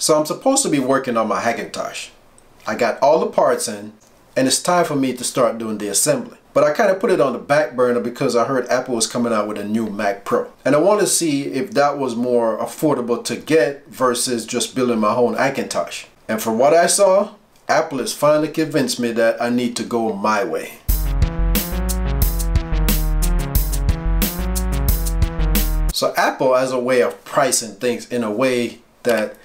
So I'm supposed to be working on my Hackintosh. I got all the parts in, and it's time for me to start doing the assembly. But I kind of put it on the back burner because I heard Apple was coming out with a new Mac Pro. And I wanted to see if that was more affordable to get versus just building my own Hackintosh. And from what I saw, Apple has finally convinced me that I need to go my way. So Apple has a way of pricing things in a way that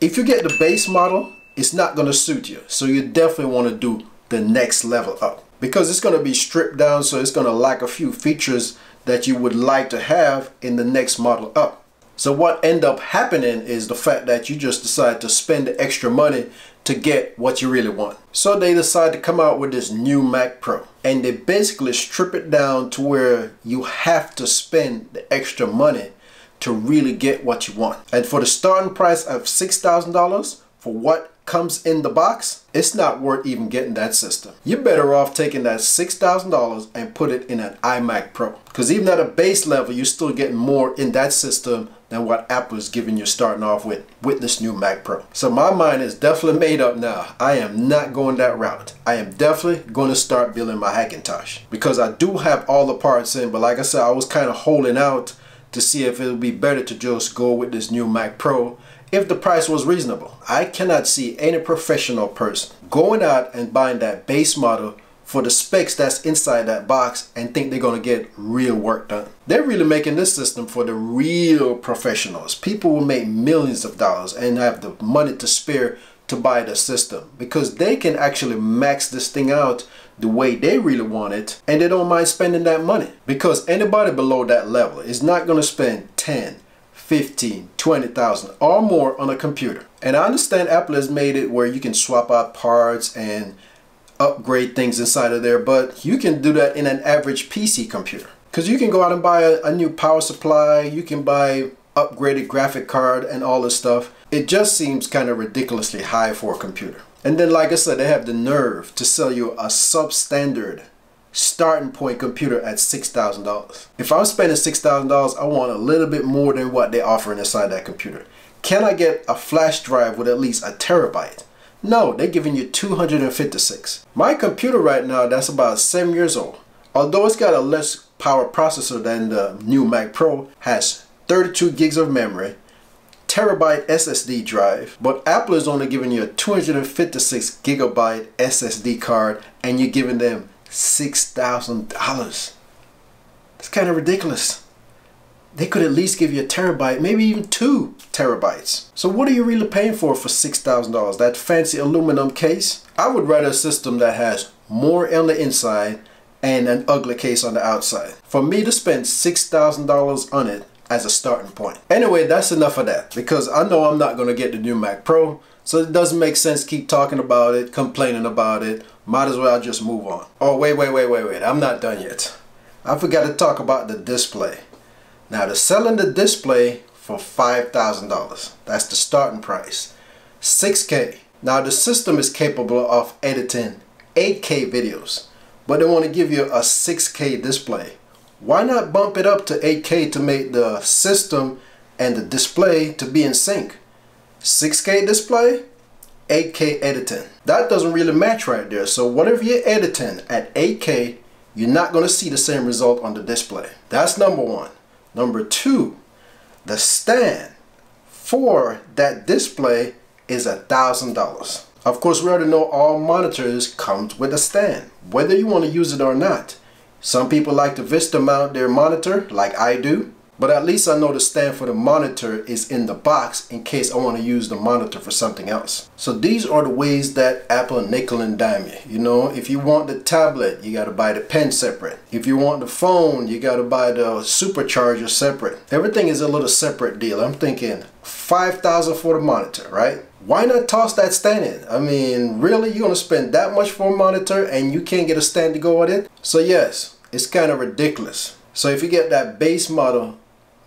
if you get the base model, it's not going to suit you. So you definitely want to do the next level up, because it's going to be stripped down, so it's going to lack a few features that you would like to have in the next model up. So what ends up happening is the fact that you just decide to spend the extra money to get what you really want. So they decide to come out with this new Mac Pro, and they basically strip it down to where you have to spend the extra money to really get what you want. And for the starting price of $6,000 for what comes in the box, it's not worth even getting that system. You're better off taking that $6,000 and put it in an iMac Pro, because even at a base level, you're still getting more in that system than what Apple is giving you starting off with this new Mac Pro. So my mind is definitely made up now. I am not going that route. I am definitely going to start building my Hackintosh, because I do have all the parts in, but like I said, I was kind of holding out to see if it would be better to just go with this new Mac Pro if the price was reasonable. I cannot see any professional person going out and buying that base model for the specs that's inside that box and think they're gonna get real work done. They're really making this system for the real professionals. People who make millions of dollars and have the money to spare to buy the system, because they can actually max this thing out the way they really want it, and they don't mind spending that money, because anybody below that level is not gonna spend 10, 15, 20,000 or more on a computer. And I understand Apple has made it where you can swap out parts and upgrade things inside of there, but you can do that in an average PC computer, because you can go out and buy a new power supply, you can buy upgraded graphic card and all this stuff. It just seems kind of ridiculously high for a computer. And then like I said, they have the nerve to sell you a substandard starting point computer at $6,000. If I'm spending $6,000, I want a little bit more than what they're offering inside that computer. Can I get a flash drive with at least a terabyte? No, they're giving you 256. My computer right now, that's about 7 years old. Although it's got a less power processor than the new Mac Pro, has 32 gigs of memory, terabyte SSD drive, but Apple is only giving you a 256 gigabyte SSD card, and you're giving them $6,000. That's kind of ridiculous. They could at least give you a terabyte, maybe even 2 terabytes. So what are you really paying for $6,000? That fancy aluminum case? I would rather a system that has more on the inside and an ugly case on the outside. For me to spend $6,000 on it as a starting point. Anyway, that's enough of that, because I know I'm not going to get the new Mac Pro, so it doesn't make sense to keep talking about it, complaining about it. Might as well just move on. Oh, wait, I'm not done yet. I forgot to talk about the display. Now they're selling the display for $5,000. That's the starting price. 6K. Now the system is capable of editing 8K videos, but they want to give you a 6K display. Why not bump it up to 8K to make the system and the display to be in sync? 6K display, 8K editing. That doesn't really match right there. So whatever you're editing at 8K, you're not going to see the same result on the display. That's number one. Number two, the stand for that display is $1,000. Of course, we already know all monitors come with a stand, whether you want to use it or not. Some people like to vista mount their monitor like I do, but at least I know the stand for the monitor is in the box in case I want to use the monitor for something else. So these are the ways that Apple nickel and dime you. You know, if you want the tablet, you got to buy the pen separate. If you want the phone, you got to buy the supercharger separate. Everything is a little separate deal. I'm thinking $5,000 for the monitor, right? Why not toss that stand in? I mean, really, you're going to spend that much for a monitor and you can't get a stand to go with it? So yes, it's kind of ridiculous. So if you get that base model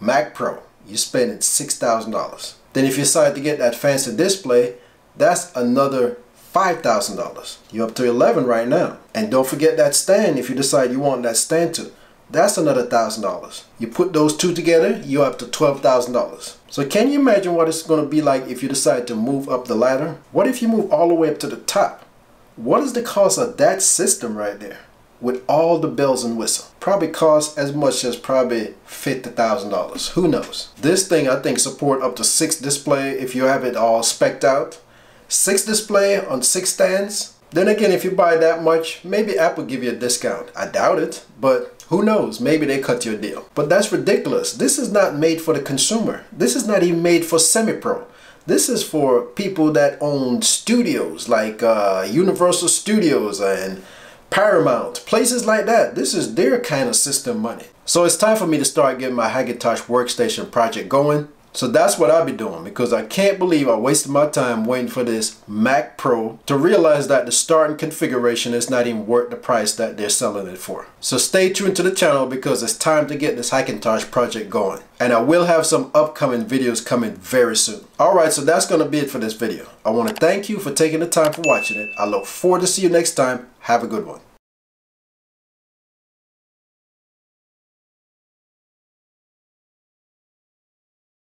Mac Pro, you're spending $6,000. Then if you decide to get that fancy display, that's another $5,000. You're up to $11,000 right now. And don't forget that stand if you decide you want that stand too. That's another $1,000. You put those two together, you're up to $12,000. So can you imagine what it's going to be like if you decide to move up the ladder? What if you move all the way up to the top? What is the cost of that system right there? With all the bells and whistles, probably costs as much as probably $50,000. Who knows? This thing, I think, support up to 6 display if you have it all specced out. 6 display on 6 stands. Then again, if you buy that much, maybe Apple give you a discount. I doubt it, but who knows? Maybe they cut you a deal. But that's ridiculous. This is not made for the consumer. This is not even made for semi-pro. This is for people that own studios like Universal Studios and Paramount, places like that. This is their kind of system money. So it's time for me to start getting my Hackintosh workstation project going. So that's what I'll be doing, because I can't believe I wasted my time waiting for this Mac Pro to realize that the starting configuration is not even worth the price that they're selling it for. So stay tuned to the channel because it's time to get this Hackintosh project going. And I will have some upcoming videos coming very soon. Alright, so that's going to be it for this video. I want to thank you for taking the time for watching it. I look forward to see you next time. Have a good one.